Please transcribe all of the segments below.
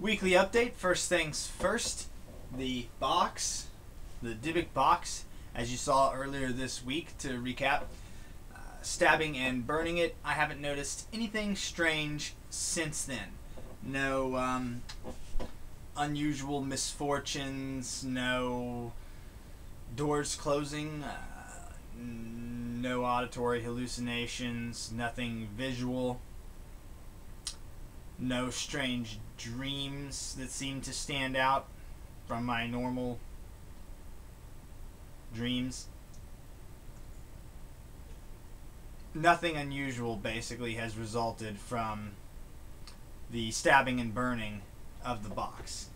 Weekly update. First things first, the box, the Dybbuk box, as you saw earlier this week. To recap, stabbing and burning it, I haven't noticed anything strange since then. No unusual misfortunes, no doors closing, no auditory hallucinations, nothing visual, no strange dreams that seem to stand out from my normal dreams. Nothing unusual basically has resulted from the stabbing and burning of the box.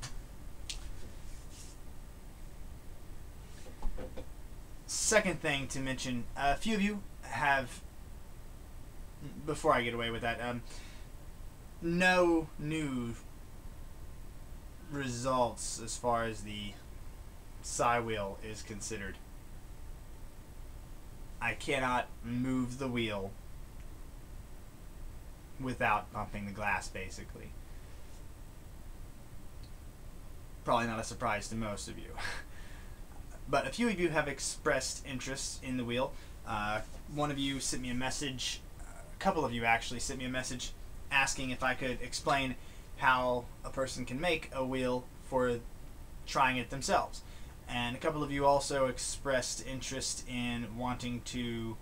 Second thing to mention, a few of you have, before I get away with that, no new results as far as the Psywheel is considered. I cannot move the wheel without bumping the glass, basically. Probably not a surprise to most of you. But a few of you have expressed interest in the wheel. One of you sent me a message, a couple of you actually sent me a message asking if I could explain how a person can make a wheel for trying it themselves. And a couple of you also expressed interest in wanting to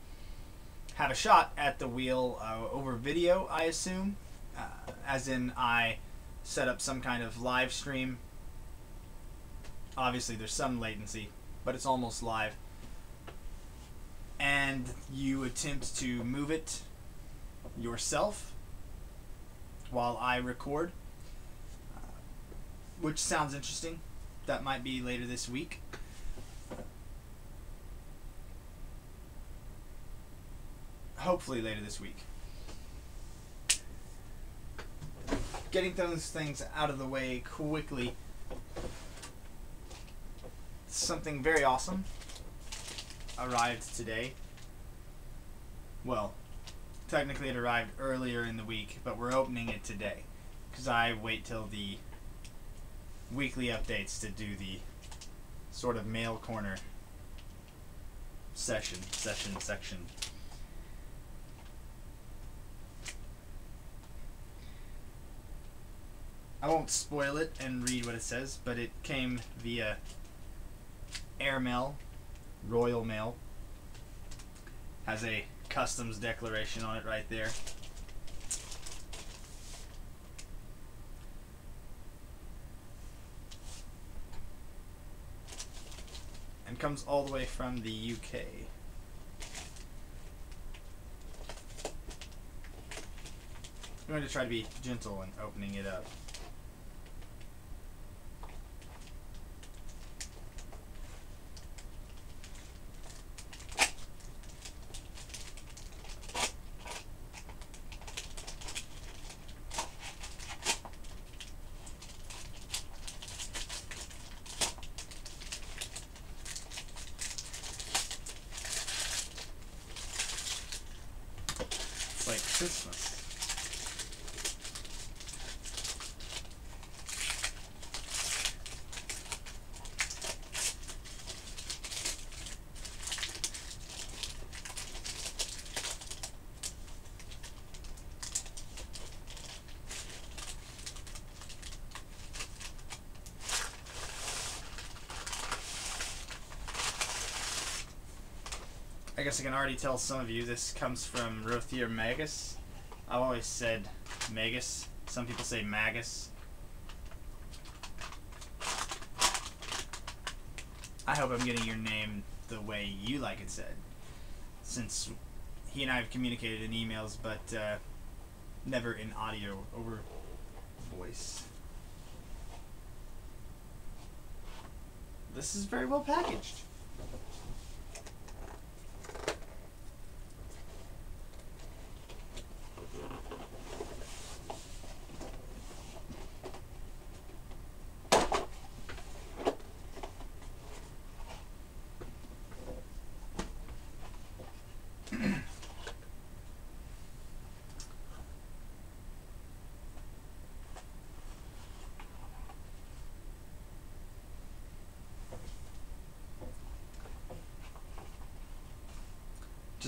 have a shot at the wheel over video, I assume. As in, I set up some kind of live stream. Obviously there's some latency, but it's almost live. And you attempt to move it yourself while I record, which sounds interesting. That might be later this week. Hopefully later this week. Getting those things out of the way quickly. Something very awesome arrived today. Well, technically it arrived earlier in the week, but we're opening it today because I wait till the weekly updates to do the sort of mail corner section. I won't spoil it and read what it says, but it came via airmail, Royal Mail. Has a customs declaration on it right there. And comes all the way from the UK. I'm going to try to be gentle in opening it up. Like Christmas. I guess I can already tell some of you this comes from Rothiir Magus. I've always said Magus. Some people say Magus. I hope I'm getting your name the way you like it said, since he and I have communicated in emails, but never in audio over voice. This is very well packaged.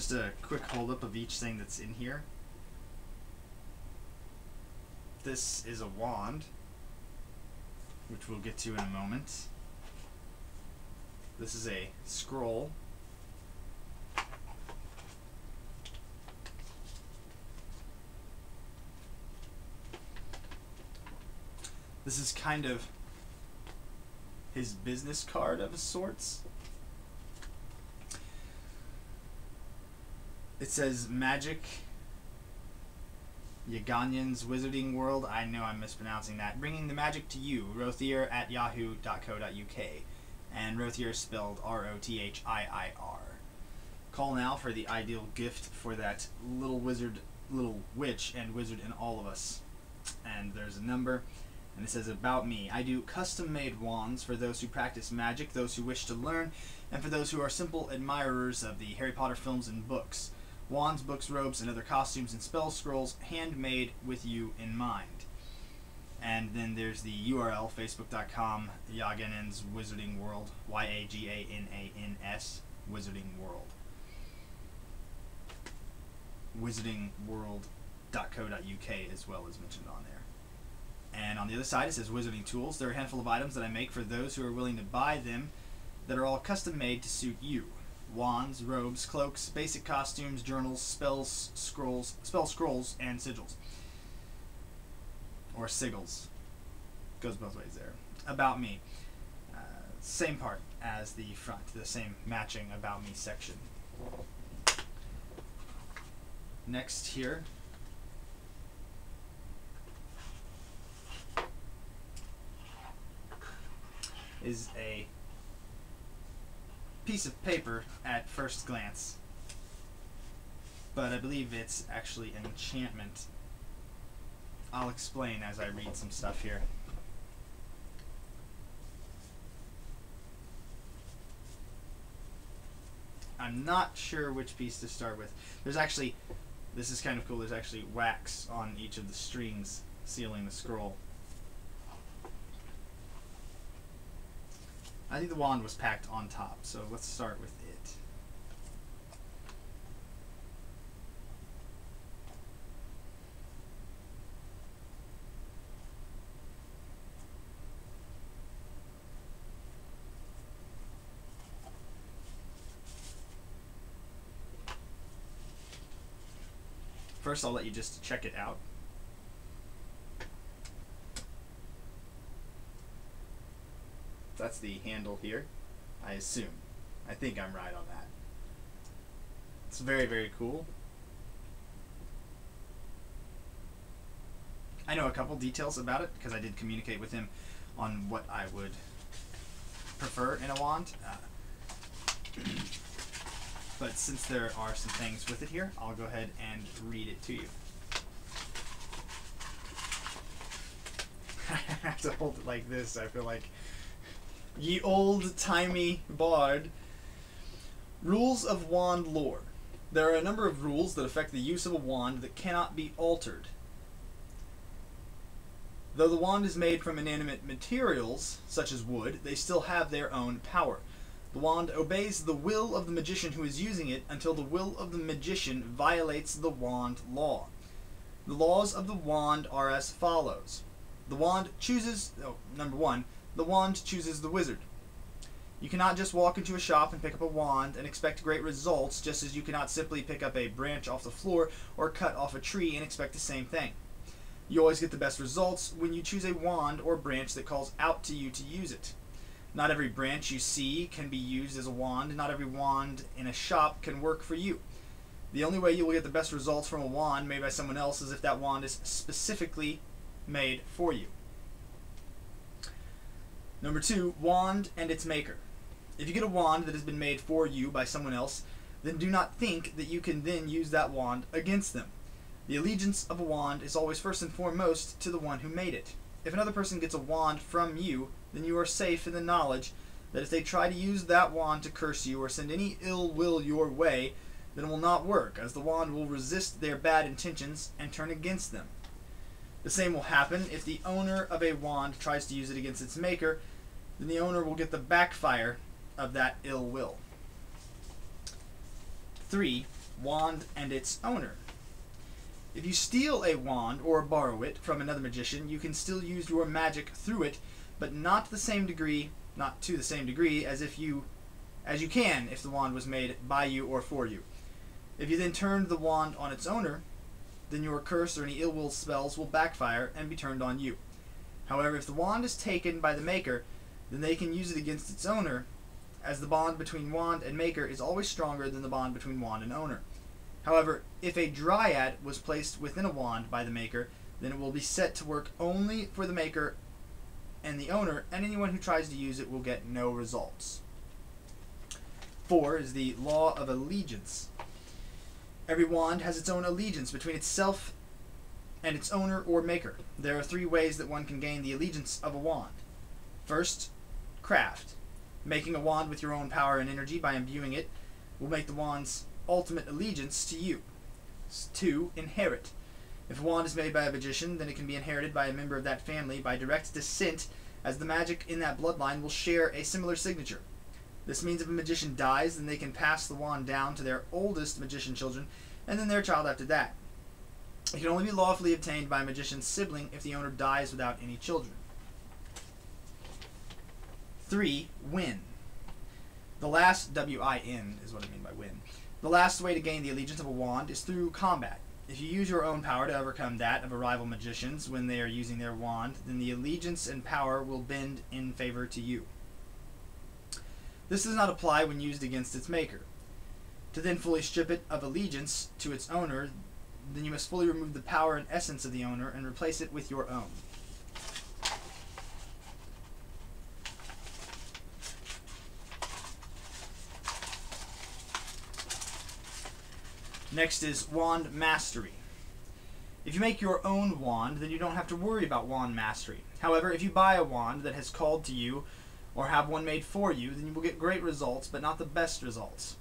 just a quick holdup of each thing that's in here. This is a wand, which we'll get to in a moment. This is a scroll. This is kind of his business card of sorts. It says magic, Yaganan's Wizarding World. I know I'm mispronouncing that. Bringing the magic to you, Rothiir@yahoo.co.uk. And Rothiir spelled R-O-T-H-I-I-R. Call now for the ideal gift for that little wizard, little witch and wizard in all of us. And there's a number. And it says, about me. I do custom-made wands for those who practice magic, those who wish to learn, and for those who are simple admirers of the Harry Potter films and books. Wands, books, robes, and other costumes and spell scrolls, handmade with you in mind. And then there's the URL, facebook.com, Yaganan's Wizarding World, Y-A-G-A-N-A-N-S, Wizarding World. Wizardingworld.co.uk as well is mentioned on there. And on the other side it says Wizarding Tools. There are a handful of items that I make for those who are willing to buy them that are all custom made to suit you. Wands, robes, cloaks, basic costumes, journals, spells, scrolls, spell scrolls, and sigils. Or sigils. Goes both ways there. About me. Same part as the front. The same matching about me section. Next here. Is a piece of paper at first glance, but I believe it's actually an enchantment. I'll explain as I read some stuff here. I'm not sure which piece to start with. There's actually, this is kind of cool, there's actually wax on each of the strings sealing the scroll. I think the wand was packed on top, so let's start with it. First, I'll let you just check it out. That's the handle here, I assume. I think I'm right on that. It's very, very cool. I know a couple details about it because I did communicate with him on what I would prefer in a wand. But since there are some things with it here, I'll go ahead and read it to you. I have to hold it like this, I feel like. Ye old-timey bard. Rules of wand lore. There are a number of rules that affect the use of a wand that cannot be altered. Though the wand is made from inanimate materials, such as wood, they still have their own power. The wand obeys the will of the magician who is using it until the will of the magician violates the wand law. The laws of the wand are as follows. The wand chooses... Oh, number one. The wand chooses the wizard. You cannot just walk into a shop and pick up a wand and expect great results, just as you cannot simply pick up a branch off the floor or cut off a tree and expect the same thing. You always get the best results when you choose a wand or branch that calls out to you to use it. Not every branch you see can be used as a wand, and not every wand in a shop can work for you. The only way you will get the best results from a wand made by someone else is if that wand is specifically made for you. Number two, wand and its maker. If you get a wand that has been made for you by someone else, then do not think that you can then use that wand against them. The allegiance of a wand is always first and foremost to the one who made it. If another person gets a wand from you, then you are safe in the knowledge that if they try to use that wand to curse you or send any ill will your way, then it will not work, as the wand will resist their bad intentions and turn against them. The same will happen if the owner of a wand tries to use it against its maker, then the owner will get the backfire of that ill will. 3. wand and its owner. If you steal a wand or borrow it from another magician, you can still use your magic through it, but not to the same degree as you can if the wand was made by you or for you. If you then turned the wand on its owner, then your curse or any ill will spells will backfire and be turned on you. However, if the wand is taken by the maker, then they can use it against its owner, as the bond between wand and maker is always stronger than the bond between wand and owner. However, if a dryad was placed within a wand by the maker, then it will be set to work only for the maker and the owner, and anyone who tries to use it will get no results. 4 is the Law of Allegiance. Every wand has its own allegiance between itself and its owner or maker. There are 3 ways that one can gain the allegiance of a wand. First, craft. Making a wand with your own power and energy by imbuing it will make the wand's ultimate allegiance to you. 2, inherit. If a wand is made by a magician, then it can be inherited by a member of that family by direct descent, as the magic in that bloodline will share a similar signature. This means if a magician dies, then they can pass the wand down to their oldest magician children, and then their child after that. It can only be lawfully obtained by a magician's sibling if the owner dies without any children. 3, win. The last, W-I-N is what I mean by win. The last way to gain the allegiance of a wand is through combat. If you use your own power to overcome that of a rival magician's when they are using their wand, then the allegiance and power will bend in favor to you. This does not apply when used against its maker. To then fully strip it of allegiance to its owner, then you must fully remove the power and essence of the owner and replace it with your own. 4. Next is Wand Mastery. If you make your own wand, then you don't have to worry about wand mastery. However, if you buy a wand that has called to you or have one made for you, then you will get great results, but not the best results.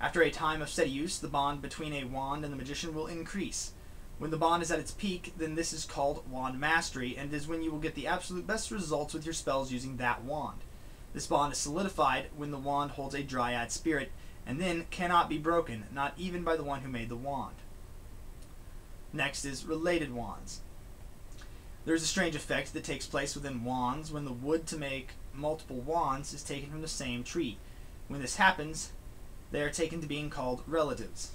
After a time of steady use, the bond between a wand and the magician will increase. When the bond is at its peak, then this is called Wand Mastery, and it is when you will get the absolute best results with your spells using that wand. This bond is solidified when the wand holds a dryad spirit, and then cannot be broken, not even by the one who made the wand. Next is Related Wands. There is a strange effect that takes place within wands when the wood to make multiple wands is taken from the same tree. When this happens, they are taken to being called relatives.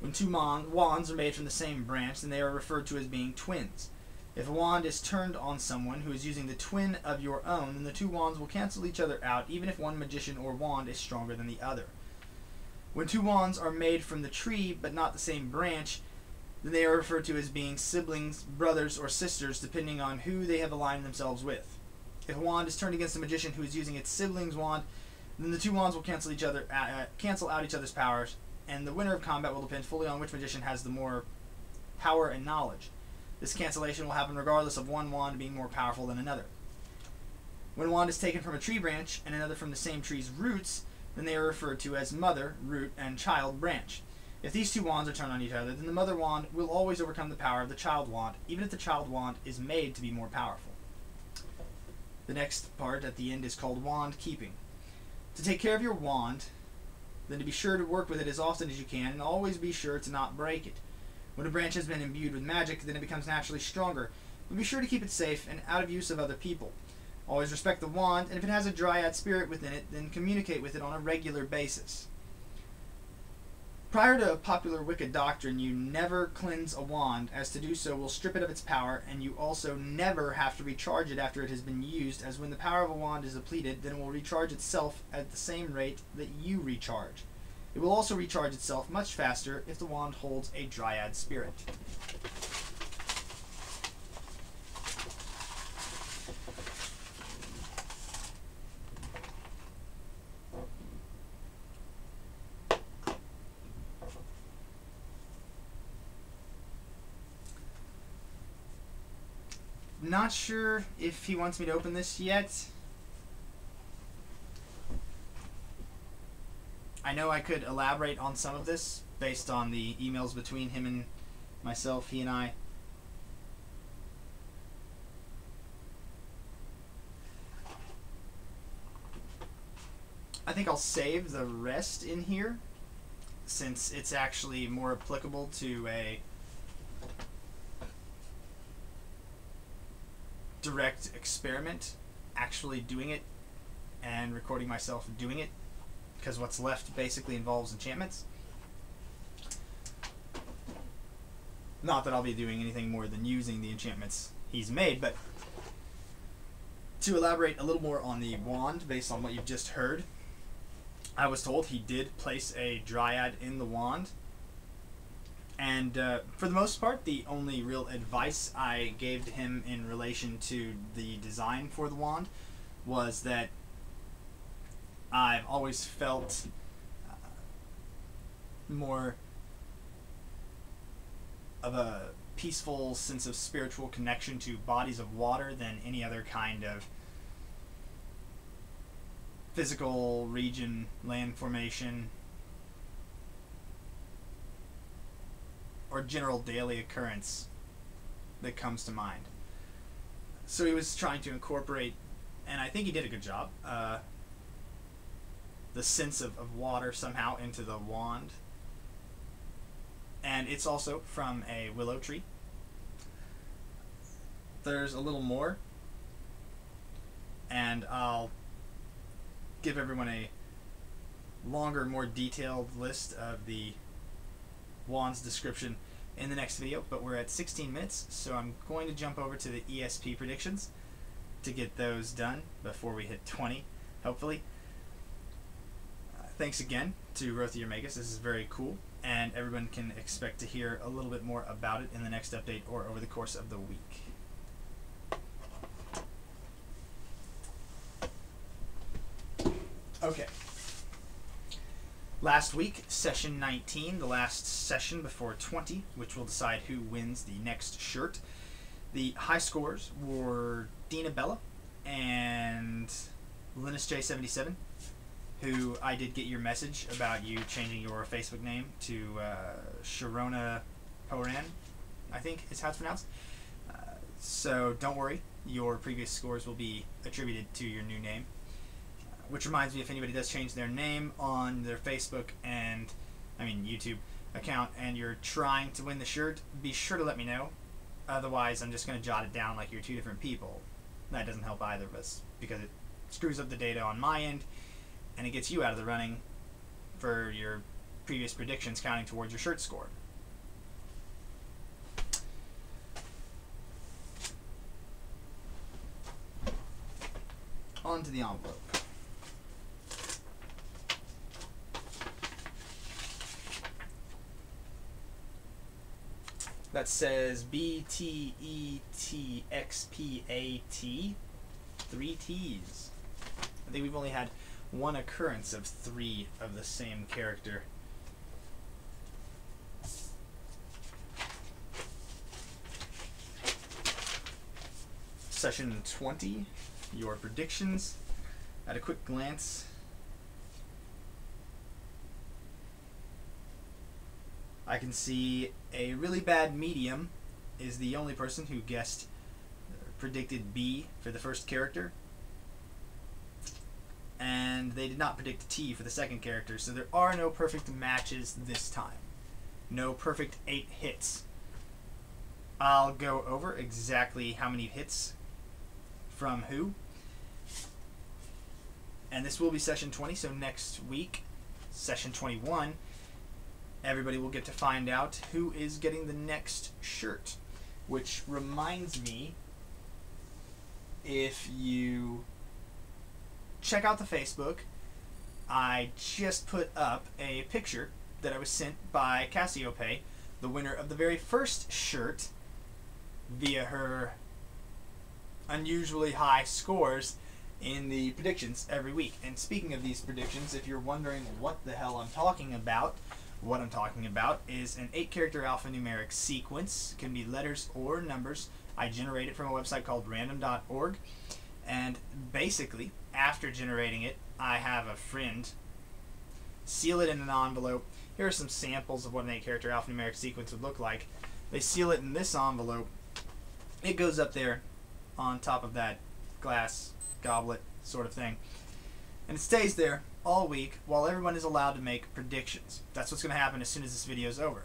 When 2 wands are made from the same branch, then they are referred to as being twins. If a wand is turned on someone who is using the twin of your own, then the 2 wands will cancel each other out, even if one magician or wand is stronger than the other. When 2 wands are made from the tree but not the same branch, then they are referred to as being siblings, brothers, or sisters, depending on who they have aligned themselves with. If a wand is turned against a magician who is using its sibling's wand, then the 2 wands will cancel out each other's powers, and the winner of combat will depend fully on which magician has the more power and knowledge. This cancellation will happen regardless of one wand being more powerful than another. When a wand is taken from a tree branch and another from the same tree's roots, then they are referred to as mother, root, and child branch. If these 2 wands are turned on each other, then the mother wand will always overcome the power of the child wand, even if the child wand is made to be more powerful. The next part at the end is called Wand Keeping. To take care of your wand, then to be sure to work with it as often as you can, and always be sure to not break it. When a branch has been imbued with magic, then it becomes naturally stronger, but be sure to keep it safe and out of use of other people. Always respect the wand, and if it has a dryad spirit within it, then communicate with it on a regular basis. Prior to a popular Wicca doctrine, you never cleanse a wand, as to do so will strip it of its power, and you also never have to recharge it after it has been used, as when the power of a wand is depleted, then it will recharge itself at the same rate that you recharge. It will also recharge itself much faster if the wand holds a dryad spirit. Not sure if he wants me to open this yet. I know I could elaborate on some of this based on the emails between him and myself, he and I. I think I'll save the rest in here, since it's actually more applicable to a direct experiment, actually doing it and recording myself doing it, because what's left basically involves enchantments. Not that I'll be doing anything more than using the enchantments he's made, but to elaborate a little more on the wand based on what you've just heard, I was told he did place a dryad in the wand, and for the most part, the only real advice I gave to him in relation to the design for the wand was that I've always felt more of a peaceful sense of spiritual connection to bodies of water than any other kind of physical region, land formation, or general daily occurrence that comes to mind. So he was trying to incorporate, and I think he did a good job, the sense of water somehow into the wand. And it's also from a willow tree. There's a little more, and I'll give everyone a longer, more detailed list of the wand's description in the next video, but we're at 16 minutes, so I'm going to jump over to the ESP predictions to get those done before we hit 20, hopefully. Thanks again to Rothiir Magus. This is very cool, and everyone can expect to hear a little bit more about it in the next update or over the course of the week. Okay. Last week, session 19, the last session before 20, which will decide who wins the next shirt. The high scorers were Dina Bella and Linus J 77, who I did get your message about you changing your Facebook name to Sharona Poran, I think is how it's pronounced. So don't worry, your previous scores will be attributed to your new name. Which reminds me, if anybody does change their name on their Facebook and, I mean, YouTube account, and you're trying to win the shirt, be sure to let me know. Otherwise, I'm just going to jot it down like you're two different people. That doesn't help either of us, because it screws up the data on my end, and it gets you out of the running for your previous predictions counting towards your shirt score. On to the envelope. That says BTETXPAT, three T's. I think we've only had one occurrence of three of the same character. Session 20, your predictions. At a quick glance, I can see a really bad medium is the only person who guessed, predicted B for the first character. And they did not predict T for the second character, so there are no perfect matches this time. No perfect 8 hits. I'll go over exactly how many hits from who. And this will be session 20, so next week, session 21, everybody will get to find out who is getting the next shirt, which reminds me, if you check out the Facebook, I just put up a picture that I was sent by Cassiope, the winner of the very first shirt, via her unusually high scores in the predictions every week. And speaking of these predictions, if you're wondering what the hell I'm talking about, what I'm talking about is an 8-character alphanumeric sequence. It can be letters or numbers. I generate it from a website called random.org. And basically, after generating it, I have a friend seal it in an envelope. Here are some samples of what an 8-character alphanumeric sequence would look like. They seal it in this envelope. It goes up there on top of that glass goblet sort of thing. and it stays there all week while everyone is allowed to make predictions. That's what's going to happen as soon as this video is over.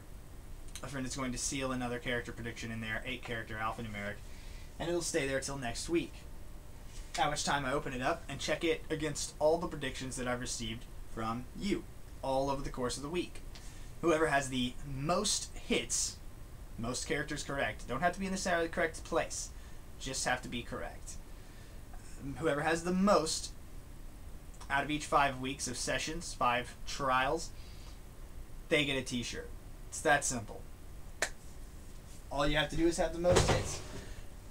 A friend is going to seal another character prediction in there, 8-character alphanumeric, and it'll stay there till next week, at which time I open it up and check it against all the predictions that I've received from you all over the course of the week. Whoever has the most hits, most characters correct, don't have to be in necessarily the correct place, just have to be correct. Whoever has the most out of each 5 weeks of sessions, 5 trials, they get a t-shirt. It's that simple. All you have to do is have the most hits.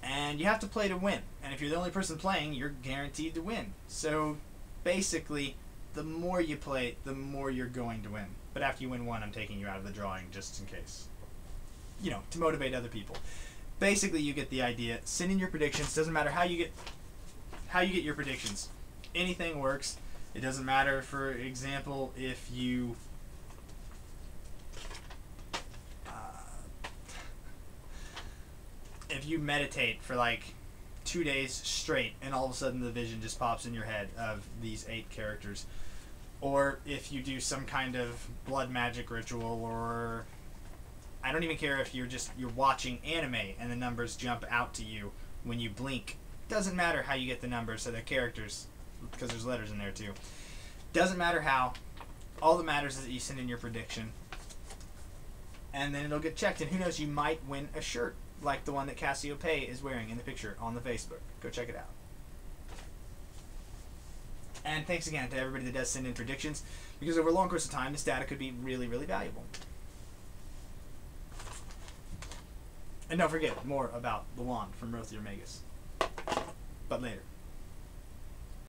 And you have to play to win. And if you're the only person playing, you're guaranteed to win. So basically, the more you play, the more you're going to win. But after you win one, I'm taking you out of the drawing just in case. You know, to motivate other people. Basically, you get the idea. Send in your predictions. Doesn't matter how you get your predictions. Anything works. It doesn't matter, for example, if you... if you meditate for like 2 days straight and all of a sudden the vision just pops in your head of these 8 characters, or if you do some kind of blood magic ritual, or I don't even care if you're watching anime and the numbers jump out to you when you blink. Doesn't matter how you get the numbers, so they're characters, because there's letters in there too. Doesn't matter how. All that matters is that you send in your prediction and then it'll get checked, and who knows, you might win a shirt like the one that Cassiope is wearing in the picture on the Facebook. Go check it out. And thanks again to everybody that does send in predictions, because over a long course of time, this data could be really, really valuable. And don't forget more about the wand from Rothiir Magus. But later.